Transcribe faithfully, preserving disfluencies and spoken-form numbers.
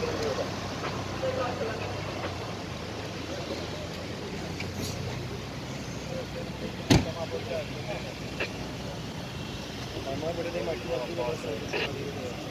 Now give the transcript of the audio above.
I'm not going to